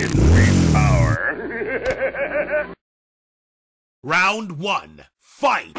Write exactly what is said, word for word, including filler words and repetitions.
insane power. Round one, fight!